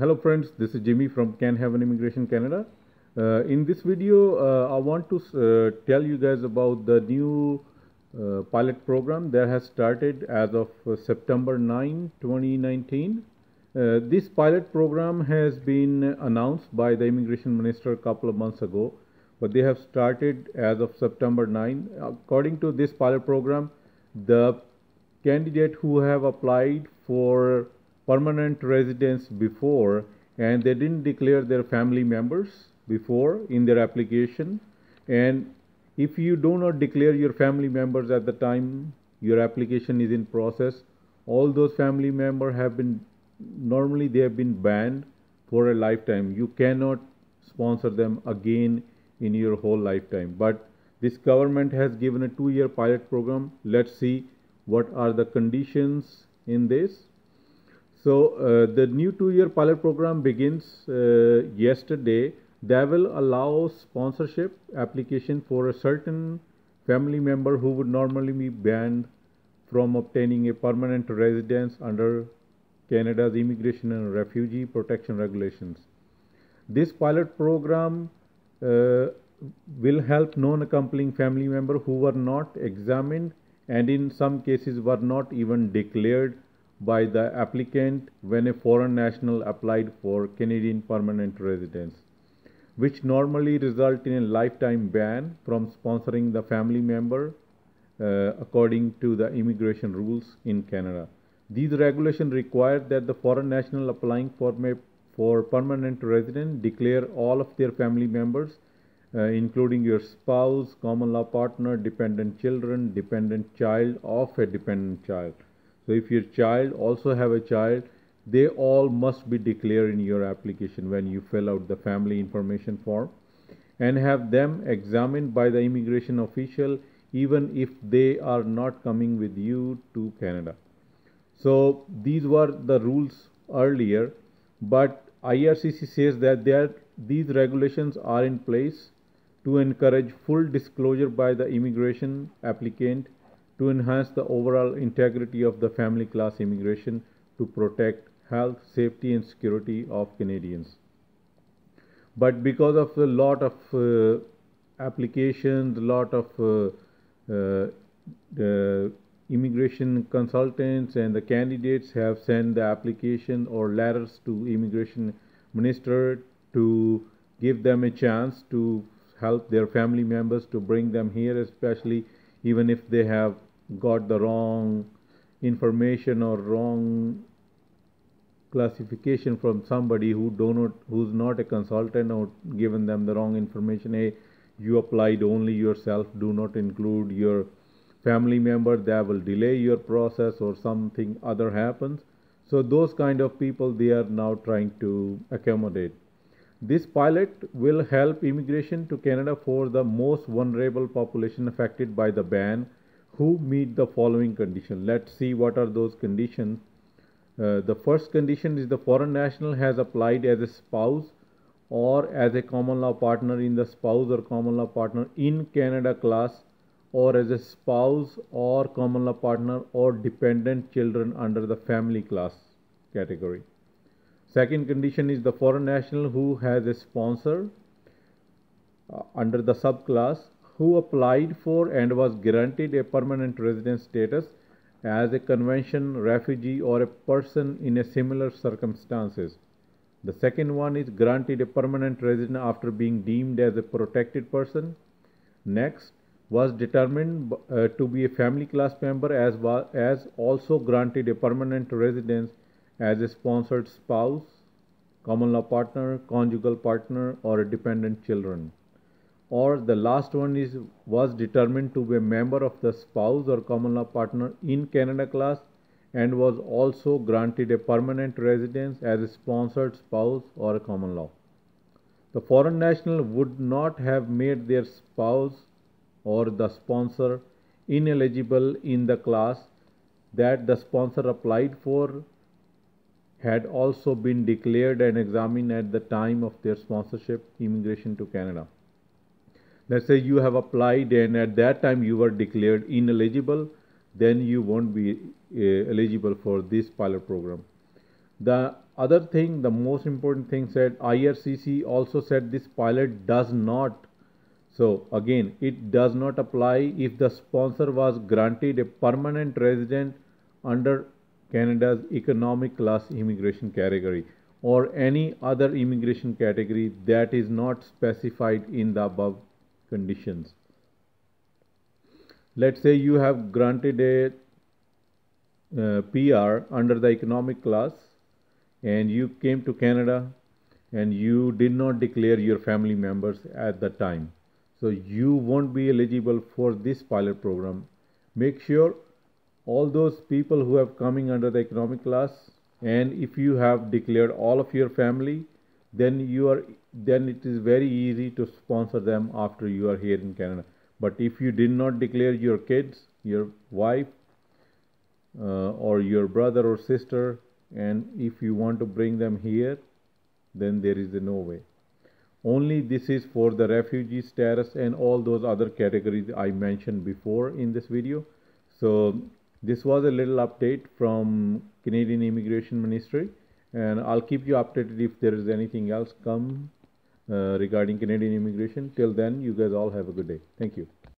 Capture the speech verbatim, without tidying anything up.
Hello friends, this is Jimmy from CanHaven Immigration Canada. Uh, in this video, uh, I want to uh, tell you guys about the new uh, pilot program that has started as of uh, September ninth, twenty nineteen. Uh, this pilot program has been announced by the Immigration Minister a couple of months ago, but they have started as of September ninth. According to this pilot program, the candidate who have applied for permanent residence before and they didn't declare their family members before in their application, and if you do not declare your family members at the time your application is in process, all those family members have been normally they have been banned for a lifetime. You cannot sponsor them again in your whole lifetime, but this government has given a two year pilot program. Let's see what are the conditions in this. So uh, the new two year pilot program begins uh, yesterday. They will allow sponsorship application for a certain family member who would normally be banned from obtaining a permanent residence under Canada's Immigration and Refugee Protection Regulations. This pilot program uh, will help non-accompanying family members who were not examined and in some cases were not even declared by the applicant when a foreign national applied for Canadian permanent residence, which normally result in a lifetime ban from sponsoring the family member uh, according to the immigration rules in Canada. These regulations require that the foreign national applying for, for permanent residence declare all of their family members, uh, including your spouse, common law partner, dependent children, dependent child of a dependent child. So if your child also have a child, they all must be declared in your application when you fill out the family information form, and have them examined by the immigration official even if they are not coming with you to Canada. So these were the rules earlier, but I R C C says that there, these regulations are in place to encourage full disclosure by the immigration applicant, to enhance the overall integrity of the family class immigration, to protect health, safety and security of Canadians. But because of a lot of uh, applications, a lot of uh, uh, immigration consultants and the candidates have sent the application or letters to Immigration Minister to give them a chance to help their family members to bring them here, especially even if they have got the wrong information or wrong classification from somebody who do not who's not a consultant, or given them the wrong information. Hey, you applied only yourself, do not include your family member, that will delay your process or something other happens. So those kind of people they are now trying to accommodate. This pilot will help immigration to Canada for the most vulnerable population affected by the ban who meet the following conditions. Let's see what are those conditions. Uh, the first condition is the foreign national has applied as a spouse or as a common law partner in the spouse or common law partner in Canada class, or as a spouse or common law partner or dependent children under the family class category. Second condition is the foreign national who has a sponsor uh, under the subclass who applied for and was granted a permanent resident status as a convention refugee or a person in a similar circumstances. The second one is granted a permanent resident after being deemed as a protected person. Next was determined uh, to be a family class member as, as also granted a permanent residence as a sponsored spouse, common law partner, conjugal partner or a dependent children. Or the last one is was determined to be a member of the spouse or common law partner in Canada class and was also granted a permanent residence as a sponsored spouse or a common law. The foreign national would not have made their spouse or the sponsor ineligible in the class that the sponsor applied for, had also been declared and examined at the time of their sponsorship immigration to Canada. Let's say you have applied and at that time you were declared ineligible, then you won't be uh, eligible for this pilot program. The other thing, the most important thing said, I R C C also said this pilot does not, so again it does not apply if the sponsor was granted a permanent resident under Canada's economic class immigration category or any other immigration category that is not specified in the above conditions. Let's say you have granted a Uh, P R under the economic class and you came to Canada and you did not declare your family members at the time, so you won't be eligible for this pilot program. Make sure all those people who have coming under the economic class, and if you have declared all of your family, then you are then it is very easy to sponsor them after you are here in Canada. But if you did not declare your kids, your wife, Uh, or your brother or sister, and if you want to bring them here, then there is no way. Only this is for the refugee status and all those other categories I mentioned before in this video. So this was a little update from Canadian Immigration Ministry, and I'll keep you updated if there is anything else come uh, regarding Canadian immigration. Till then, you guys all have a good day. Thank you.